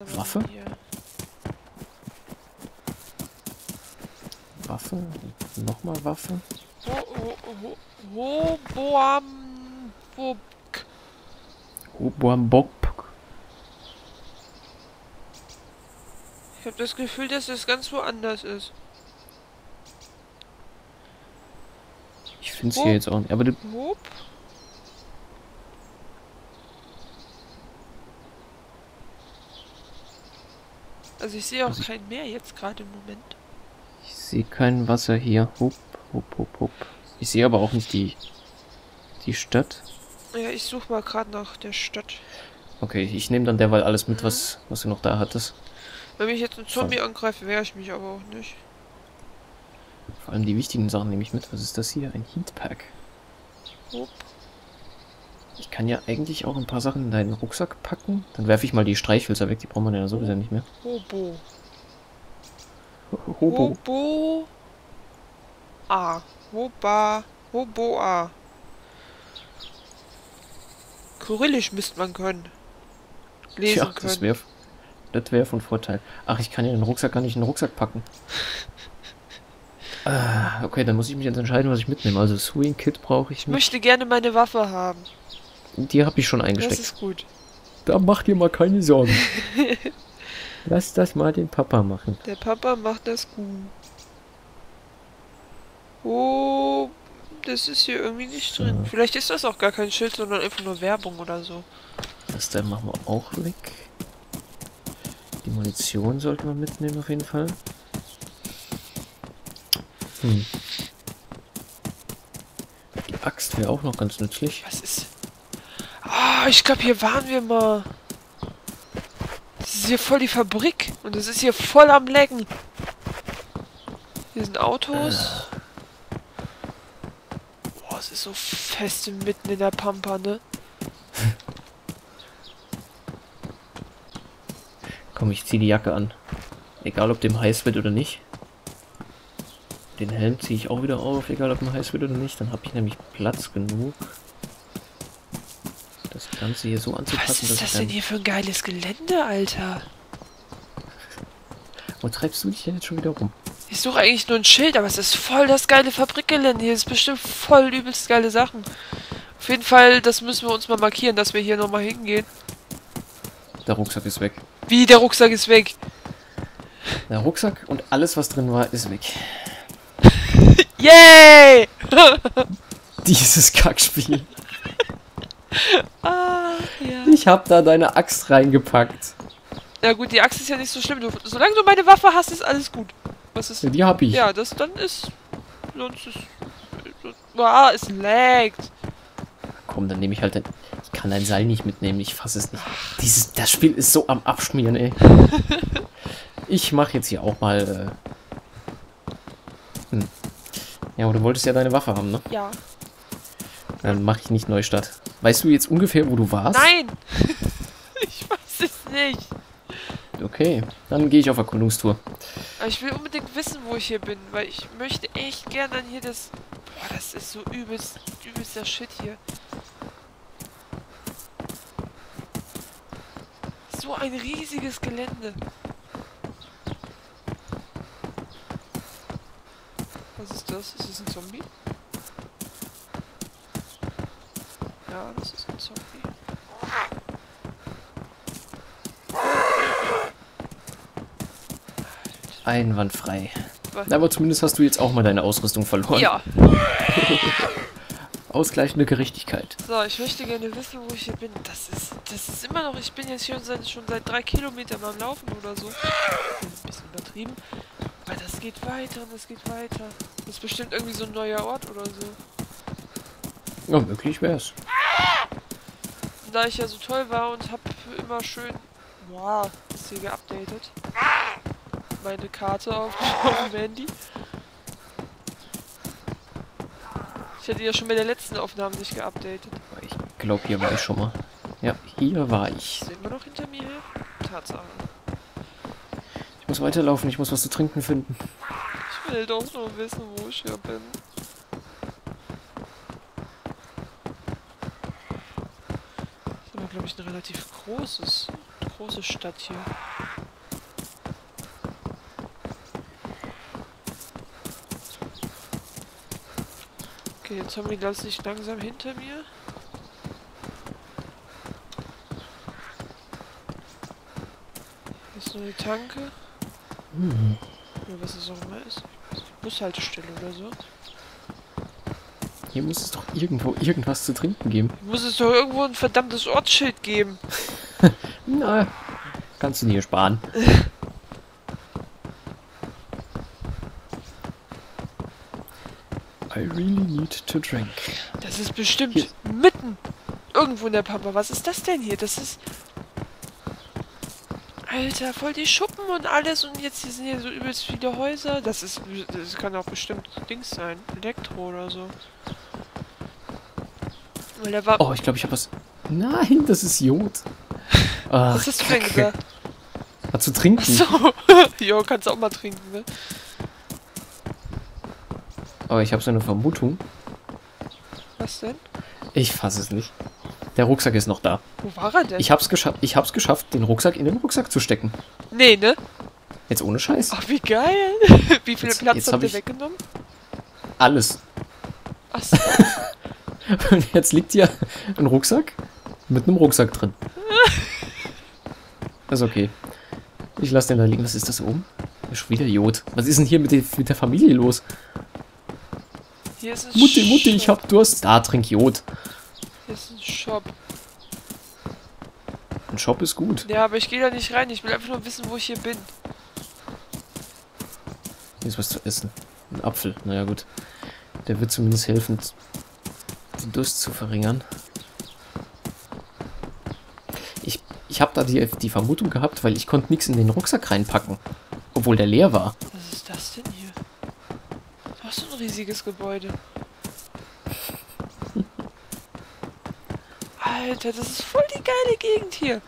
Waffe? Waffe? Nochmal Waffe? Hoboam Bock. Ich habe das Gefühl, dass das ganz woanders ist. Ich finde es hier jetzt auch nicht. Aber Hob? Also ich sehe auch kein Meer jetzt gerade im Moment. Ich sehe kein Wasser hier. Hopp. Ich sehe aber auch nicht die Stadt. Ja, ich suche mal gerade nach der Stadt. Okay, ich nehme dann derweil alles mit, was du noch da hattest. Wenn mich jetzt ein Zombie angreift, wehre ich mich aber auch nicht. Vor allem die wichtigen Sachen nehme ich mit. Was ist das hier? Ein Heatpack. Hopp. Ich kann ja eigentlich auch ein paar Sachen in deinen Rucksack packen. Dann werfe ich mal die Streichhölzer weg, die braucht man ja sowieso nicht mehr. Hoboa. Kyrillisch müsste man können. Lesen können. Das wäre von Vorteil. Ach, ich kann ja den Rucksack gar nicht in den Rucksack packen. Okay, dann muss ich mich jetzt entscheiden, was ich mitnehme. Also Sewing Kit brauche ich nicht. Ich möchte gerne meine Waffe haben. Die habe ich schon eingesteckt. Das ist gut. Da macht ihr mal keine Sorgen. Lass das mal den Papa machen. Der Papa macht das gut. Oh, das ist hier irgendwie nicht drin. Ja. Vielleicht ist das auch gar kein Schild, sondern einfach nur Werbung oder so. Das dann machen wir auch weg. Die Munition sollte man mitnehmen auf jeden Fall. Die Axt wäre auch noch ganz nützlich. Was ist... Ah, ich glaube, hier waren wir mal. Das ist hier voll die Fabrik. Und das ist hier voll am Lecken. Hier sind Autos. Boah, es ist so fest mitten in der Pampa, ne? Komm, ich ziehe die Jacke an. Egal, ob dem heiß wird oder nicht. Den Helm ziehe ich auch wieder auf, egal ob man heiß wird oder nicht. Dann habe ich nämlich Platz genug, das Ganze hier so anzupassen. Was ist das denn hier für ein geiles Gelände, Alter? Wo treibst du dich denn jetzt schon wieder rum? Ich suche eigentlich nur ein Schild, aber es ist voll das geile Fabrikgelände. Hier ist bestimmt voll übelst geile Sachen. Auf jeden Fall, das müssen wir uns mal markieren, dass wir hier nochmal hingehen. Der Rucksack ist weg. Wie, der Rucksack ist weg? Der Rucksack und alles, was drin war, ist weg. Yay! Dieses Kackspiel. Ah, ja. Ich hab da deine Axt reingepackt. Na gut, die Axt ist ja nicht so schlimm. Solange du meine Waffe hast, ist alles gut. Was ist? Ja, die hab ich. Ja, das dann ist... Sonst ist... Ah, es laggt. Komm, dann nehme ich halt... Ich kann dein Seil nicht mitnehmen, ich fasse es nicht. Das Spiel ist so am Abschmieren, ey. Ich mach jetzt hier auch mal... Ja, aber du wolltest ja deine Waffe haben, ne? Ja. Dann mache ich nicht Neustadt. Weißt du jetzt ungefähr, wo du warst? Nein! Ich weiß es nicht. Okay, dann gehe ich auf Erkundungstour. Aber ich will unbedingt wissen, wo ich hier bin, weil ich möchte echt gern dann hier das... Boah, das ist so übelster Shit hier. So ein riesiges Gelände. Was ist das? Ist das ein Zombie? Ja, das ist ein Zombie. Einwandfrei. Was? Aber zumindest hast du jetzt auch mal deine Ausrüstung verloren. Ja. Ausgleichende Gerechtigkeit. So, ich möchte gerne wissen, wo ich hier bin. Das ist immer noch... Ich bin jetzt hier schon seit 3 Kilometern beim Laufen oder so. Ein bisschen übertrieben. Das geht weiter und es geht weiter. Das ist bestimmt irgendwie so ein neuer Ort oder so. Ja, wirklich wär's. Da ich ja so toll war und hab immer schön... Wow, ist hier geupdatet. Meine Karte auf dem Handy. Ich hätte ja schon bei der letzten Aufnahme nicht geupdatet. Ich glaube, hier war ich schon mal. Ja, hier war ich. Sind wir noch hinter mir her? Tatsache. Ich muss weiterlaufen, ich muss was zu trinken finden. Ich will doch nur wissen, wo ich hier bin. Das ist aber, glaube ich, ein relativ große Stadt hier. Okay, jetzt haben wir die ganze Sicht langsam hinter mir. Hier ist noch eine Tanke. Oder was es auch immer ist. Bushaltestelle oder so. Hier muss es doch irgendwo irgendwas zu trinken geben. Hier muss es doch irgendwo ein verdammtes Ortsschild geben. Na, kannst du dir sparen. I really need to drink. Das ist bestimmt hier. Mitten irgendwo in der Pampa. Was ist das denn hier? Das ist... Alter, voll die Schuppen und alles und jetzt hier sind hier so übelst viele Häuser. Das kann auch bestimmt Dings sein. Elektro oder so. Weil der war... Oh, ich glaube, ich habe was... Nein, das ist Jod. Ach, was hast du denn gesagt? Mal zu trinken. Achso. Jo, kannst auch mal trinken, ne? Aber ich habe so eine Vermutung. Was denn? Ich fasse es nicht. Der Rucksack ist noch da. Wo war er denn? Ich hab's geschafft, den Rucksack in den Rucksack zu stecken. Nee, ne? Jetzt ohne Scheiß. Ach, wie geil. Wie viel Platz habt ihr weggenommen? Alles. Ach so. Und jetzt liegt hier ein Rucksack mit einem Rucksack drin. Das ist okay. Ich lasse den da liegen. Was ist das oben? Schon wieder Jod. Was ist denn hier mit der Familie los? Hier ist ein Mutti, Mutti, ich hab Durst. Da, trink Jod. Hier ist ein Shop. Ein Shop ist gut. Ja, aber ich gehe da nicht rein. Ich will einfach nur wissen, wo ich hier bin. Hier ist was zu essen. Ein Apfel. Naja, gut. Der wird zumindest helfen, den Durst zu verringern. Ich habe da die Vermutung gehabt, weil ich konnte nichts in den Rucksack reinpacken. Obwohl der leer war. Was ist das denn hier? Was für ein riesiges Gebäude. Alter, das ist voll die geile Gegend hier.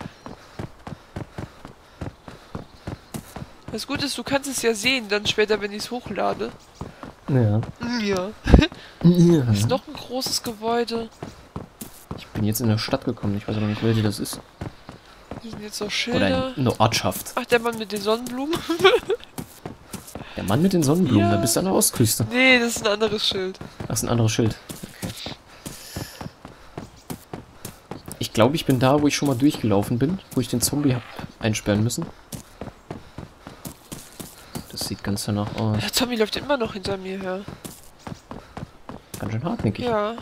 Was gut ist, du kannst es ja sehen, dann später, wenn ich es hochlade. Ja. Ja. Ja. Das ist noch ein großes Gebäude. Ich bin jetzt in der Stadt gekommen, ich weiß aber nicht, welche das ist. Hier sind jetzt noch Schilder. Oder eine Ortschaft. Ach, der Mann mit den Sonnenblumen. Der Mann mit den Sonnenblumen, ja. Da bist du an der Ostküste. Nee, das ist ein anderes Schild. Das ist ein anderes Schild. Ich glaube, ich bin da, wo ich schon mal durchgelaufen bin, wo ich den Zombie habe einsperren müssen. Das sieht ganz danach aus. Der Zombie läuft immer noch hinter mir her. Ganz schön hartnäckig. Ja.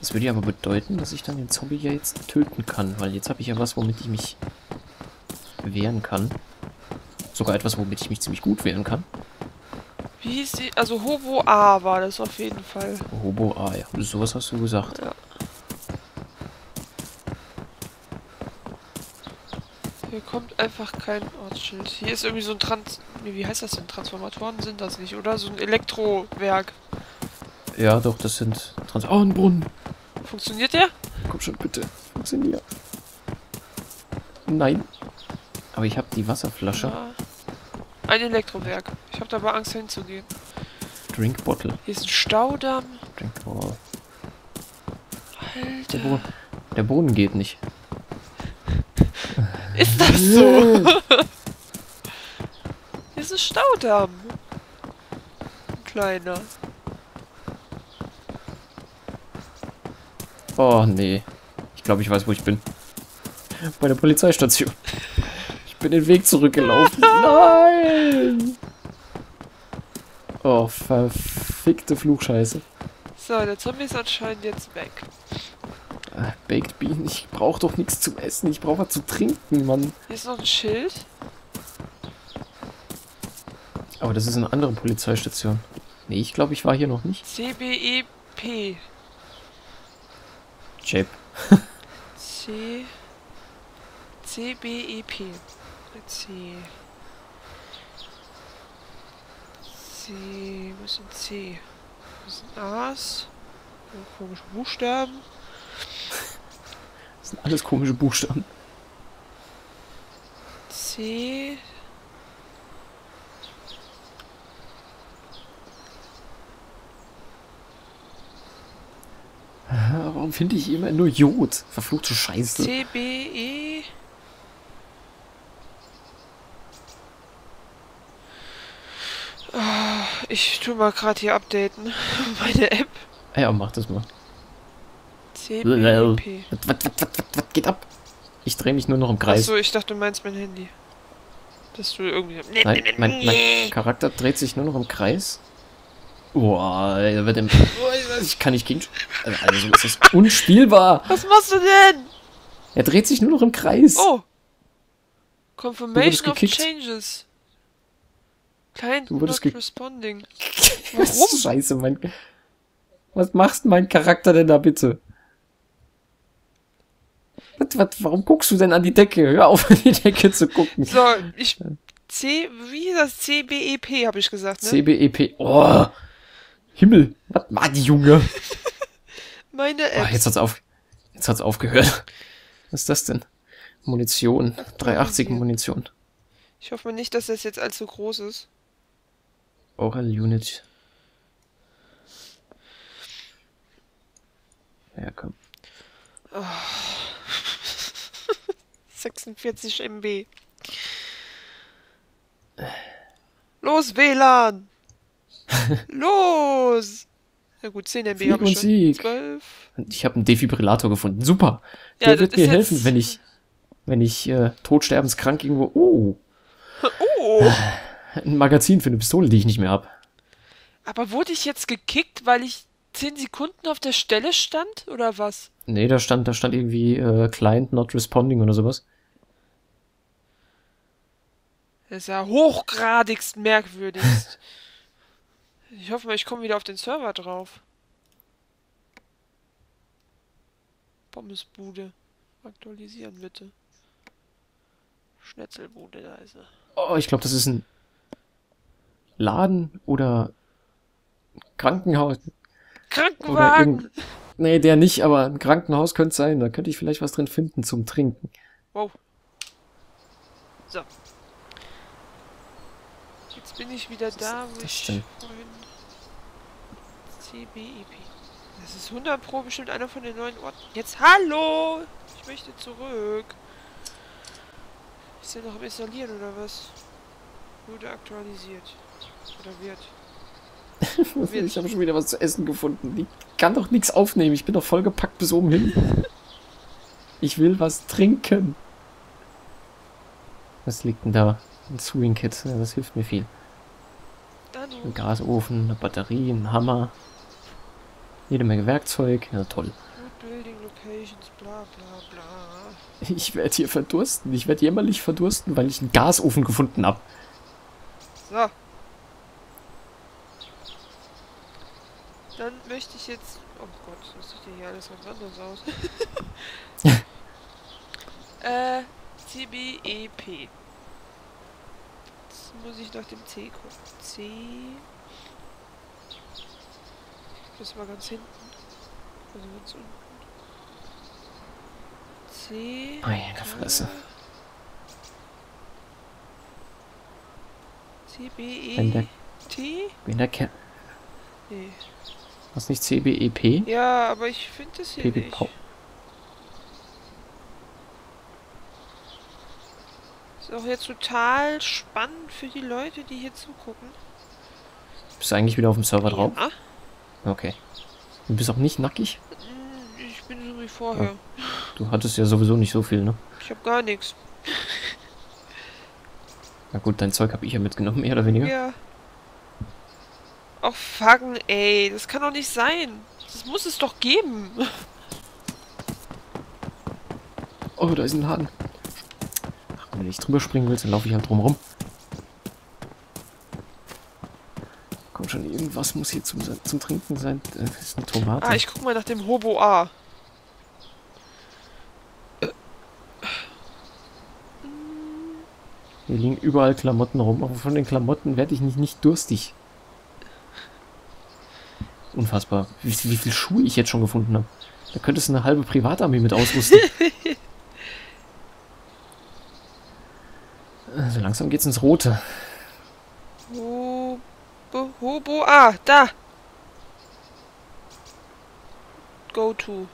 Das würde ja aber bedeuten, dass ich dann den Zombie ja jetzt töten kann, weil jetzt habe ich ja was, womit ich mich wehren kann. Sogar etwas, womit ich mich ziemlich gut wehren kann. Wie hieß die? Also Hobo A war das auf jeden Fall. Hobo A, ja. Sowas hast du gesagt. Ja. Hier kommt einfach kein Ortsschild. Hier ist irgendwie so ein wie heißt das denn? Transformatoren sind das nicht, oder? So ein Elektrowerk. Ja, doch, das sind oh, ein Brunnen. Funktioniert der? Komm schon, bitte. Funktioniert. Nein. Aber ich habe die Wasserflasche. Ja. Ein Elektrowerk. Ich habe da aber Angst hinzugehen. Drink Bottle. Hier ist ein Staudamm. Drink Bottle. Alter. Der Boden geht nicht. Ist das so? Hier ist ein Staudamm. Ein kleiner. Oh, nee. Ich glaube, ich weiß, wo ich bin. Bei der Polizeistation. Ich bin den Weg zurückgelaufen. Nein! Oh, verfickte Fluchscheiße. So, der Zombie ist anscheinend jetzt weg. Baked Bean, ich brauche doch nichts zum Essen. Ich brauche was zu trinken, Mann. Hier ist noch ein Schild. Aber das ist eine andere Polizeistation. Nee, ich glaube, ich war hier noch nicht. CBEP. Chip. C B E P. Wo ist ein C? Wo ist ein A's? Komische Buchstaben. Das sind alles komische Buchstaben. C. Warum finde ich immer nur Jod? Verfluchte Scheiße. C B E Ich tu mal gerade hier updaten. Meine App. Ja, mach das mal. CBP. Was geht ab? Ich drehe mich nur noch im Kreis. Achso, ich dachte, du meinst mein Handy. Dass du irgendwie... Nein, mein Charakter dreht sich nur noch im Kreis. Boah, er wird im... Ich kann nicht gegen... Also ist das unspielbar. Was machst du denn? Er dreht sich nur noch im Kreis. Oh. Confirmation of Changes. Kein Not Responding. Warum? Scheiße, Mann. Was machst mein Charakter denn da bitte? Warum guckst du denn an die Decke? Hör auf, an die Decke zu gucken. So, ich... wie ist das? CBEP, habe ich gesagt, ne? CBEP. Oh. Himmel. Was war die Junge? Meine App. Oh, jetzt hat's aufgehört. Was ist das denn? Munition. 380 Munition. Ich hoffe nicht, dass das jetzt allzu groß ist. Oral Unit. Ja, komm. Oh. 46 MB. Los, WLAN! Los! Na gut, 10 MB habe ich schon. 12. Ich habe einen Defibrillator gefunden. Super! Der ja, wird mir helfen, wenn ich todsterbenskrank irgendwo... Oh! Oh! Ein Magazin für eine Pistole, die ich nicht mehr habe. Aber wurde ich jetzt gekickt, weil ich 10 Sekunden auf der Stelle stand? Oder was? Nee, da stand irgendwie Client not responding oder sowas. Das ist ja hochgradigst merkwürdigst. Ich hoffe mal, ich komme wieder auf den Server drauf. Pommesbude. Aktualisieren, bitte. Schnetzelbude, da ist er. Oh, ich glaube, das ist ein Laden oder Krankenhaus. Krankenwagen! Oder nee, der nicht, aber ein Krankenhaus könnte sein. Da könnte ich vielleicht was drin finden zum Trinken. Wow. So. Jetzt bin ich wieder da, wo ich vorhin... CBEP. Das ist 100 Pro bestimmt einer von den neuen Orten. Jetzt, hallo! Ich möchte zurück. Ist der noch am Installieren oder was? Wurde aktualisiert. Oder wird. Ich habe schon wieder was zu essen gefunden. Ich kann doch nichts aufnehmen. Ich bin doch vollgepackt bis oben hin. Ich will was trinken. Was liegt denn da? Ein Sewing Kit. Ja, das hilft mir viel. Ein Gasofen, eine Batterie, ein Hammer. Jede Menge Werkzeug. Ja, toll. Ich werde hier verdursten. Ich werde jämmerlich verdursten, weil ich einen Gasofen gefunden habe. So. Dann möchte ich jetzt... Oh Gott, was sieht denn hier alles ganz anders aus? CBEP. Jetzt muss ich nach dem C gucken. C... Das war ganz hinten. Also ganz unten. C... Meine Fresse. CBET? Bin der Kerl. Nee. Was nicht CBEP? Ja, aber ich finde das hier PB nicht. Ist auch jetzt total spannend für die Leute, die hier zugucken. Bist du eigentlich wieder auf dem Server drauf? Ja. Okay. Du bist auch nicht nackig? Ich bin so wie vorher. Ja. Du hattest ja sowieso nicht so viel, ne? Ich habe gar nichts. Na gut, dein Zeug habe ich ja mitgenommen, mehr oder weniger. Ja. Oh, fucken, ey. Das kann doch nicht sein. Das muss es doch geben. Oh, da ist ein Laden. Wenn du nicht drüber springen willst, dann laufe ich halt drumherum. Komm schon, irgendwas muss hier zum Trinken sein. Das ist eine Tomate. Ah, ich guck mal nach dem Hobo A. Hier liegen überall Klamotten rum, aber von den Klamotten werde ich nicht durstig. Unfassbar. Wie viele Schuhe ich jetzt schon gefunden habe. Da könntest du eine halbe Privatarmee mit ausrüsten. Also langsam geht's ins Rote. Hobo, da! Go to.